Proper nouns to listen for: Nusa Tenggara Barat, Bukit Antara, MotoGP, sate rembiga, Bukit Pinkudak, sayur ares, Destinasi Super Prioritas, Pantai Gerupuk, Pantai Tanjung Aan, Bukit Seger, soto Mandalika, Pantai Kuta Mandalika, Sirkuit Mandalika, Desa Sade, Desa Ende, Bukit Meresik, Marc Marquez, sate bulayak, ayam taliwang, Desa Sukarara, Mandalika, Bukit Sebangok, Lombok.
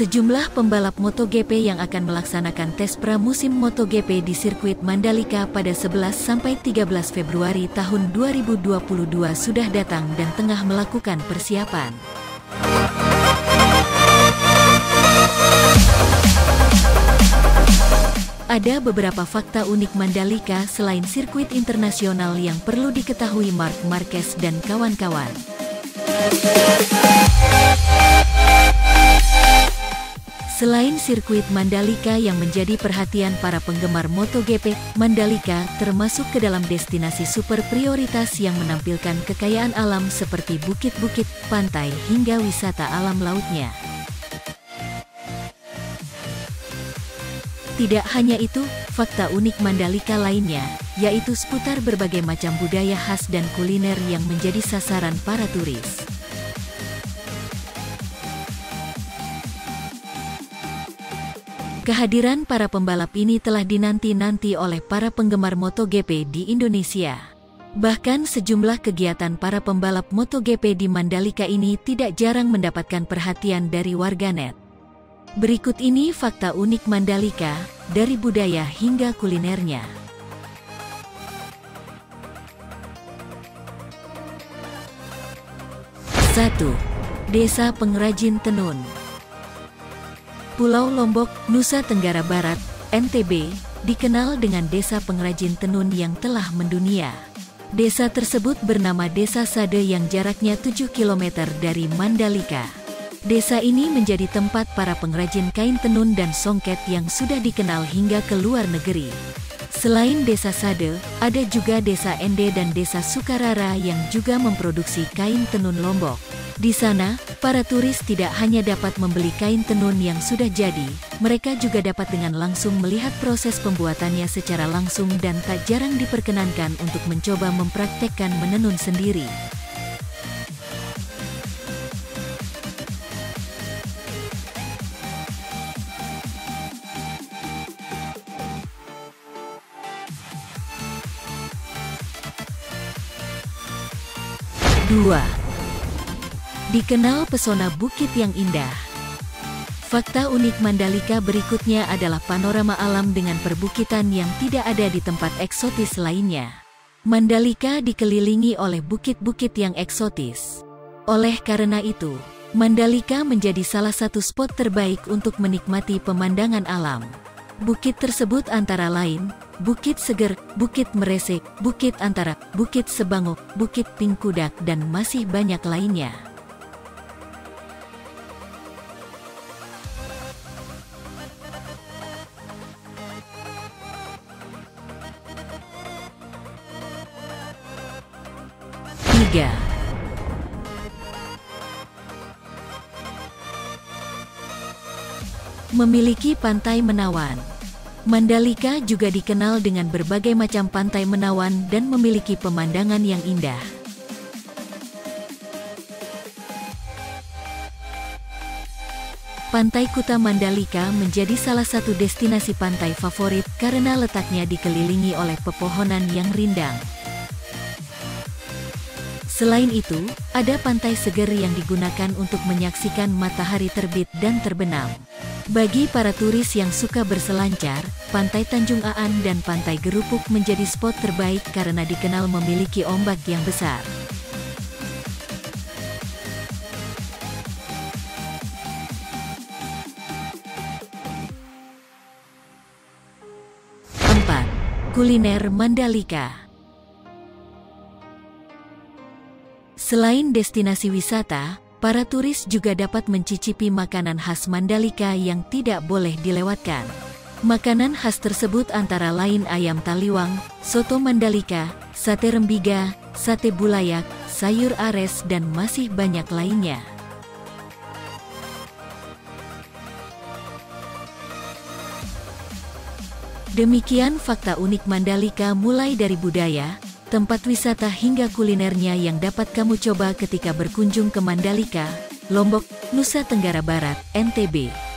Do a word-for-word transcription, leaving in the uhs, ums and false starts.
Sejumlah pembalap MotoGP yang akan melaksanakan tes pramusim MotoGP di Sirkuit Mandalika pada sebelas sampai tiga belas Februari tahun dua ribu dua puluh dua sudah datang dan tengah melakukan persiapan. Ada beberapa fakta unik Mandalika selain sirkuit internasional yang perlu diketahui Marc Marquez dan kawan-kawan. Selain sirkuit Mandalika yang menjadi perhatian para penggemar MotoGP, Mandalika termasuk ke dalam destinasi super prioritas yang menampilkan kekayaan alam seperti bukit-bukit, pantai hingga wisata alam lautnya. Tidak hanya itu, fakta unik Mandalika lainnya, yaitu seputar berbagai macam budaya khas dan kuliner yang menjadi sasaran para turis. Kehadiran para pembalap ini telah dinanti-nanti oleh para penggemar MotoGP di Indonesia. Bahkan sejumlah kegiatan para pembalap MotoGP di Mandalika ini tidak jarang mendapatkan perhatian dari warganet. Berikut ini fakta unik Mandalika, dari budaya hingga kulinernya. satu. Desa Pengrajin Tenun. Pulau Lombok, Nusa Tenggara Barat, N T B, dikenal dengan desa pengrajin tenun yang telah mendunia. Desa tersebut bernama Desa Sade yang jaraknya tujuh kilometer dari Mandalika. Desa ini menjadi tempat para pengrajin kain tenun dan songket yang sudah dikenal hingga ke luar negeri. Selain Desa Sade, ada juga Desa Ende dan Desa Sukarara yang juga memproduksi kain tenun Lombok. Di sana, para turis tidak hanya dapat membeli kain tenun yang sudah jadi, mereka juga dapat dengan langsung melihat proses pembuatannya secara langsung dan tak jarang diperkenankan untuk mencoba mempraktekkan menenun sendiri. dua. Dikenal pesona bukit yang indah. Fakta unik Mandalika berikutnya adalah panorama alam dengan perbukitan yang tidak ada di tempat eksotis lainnya. Mandalika dikelilingi oleh bukit-bukit yang eksotis. Oleh karena itu, Mandalika menjadi salah satu spot terbaik untuk menikmati pemandangan alam. Bukit tersebut antara lain, Bukit Seger, Bukit Meresik, Bukit Antara, Bukit Sebangok, Bukit Pinkudak, dan masih banyak lainnya. tiga. Memiliki pantai menawan. Mandalika juga dikenal dengan berbagai macam pantai menawan dan memiliki pemandangan yang indah. Pantai Kuta Mandalika menjadi salah satu destinasi pantai favorit karena letaknya dikelilingi oleh pepohonan yang rindang. Selain itu, ada pantai Seger yang digunakan untuk menyaksikan matahari terbit dan terbenam. Bagi para turis yang suka berselancar, Pantai Tanjung Aan dan Pantai Gerupuk menjadi spot terbaik karena dikenal memiliki ombak yang besar. empat. Kuliner Mandalika. Selain destinasi wisata, para turis juga dapat mencicipi makanan khas Mandalika yang tidak boleh dilewatkan. Makanan khas tersebut antara lain ayam taliwang, soto Mandalika, sate rembiga, sate bulayak, sayur ares, dan masih banyak lainnya. Demikian fakta unik Mandalika mulai dari budaya, tempat wisata hingga kulinernya yang dapat kamu coba ketika berkunjung ke Mandalika, Lombok, Nusa Tenggara Barat, N T B.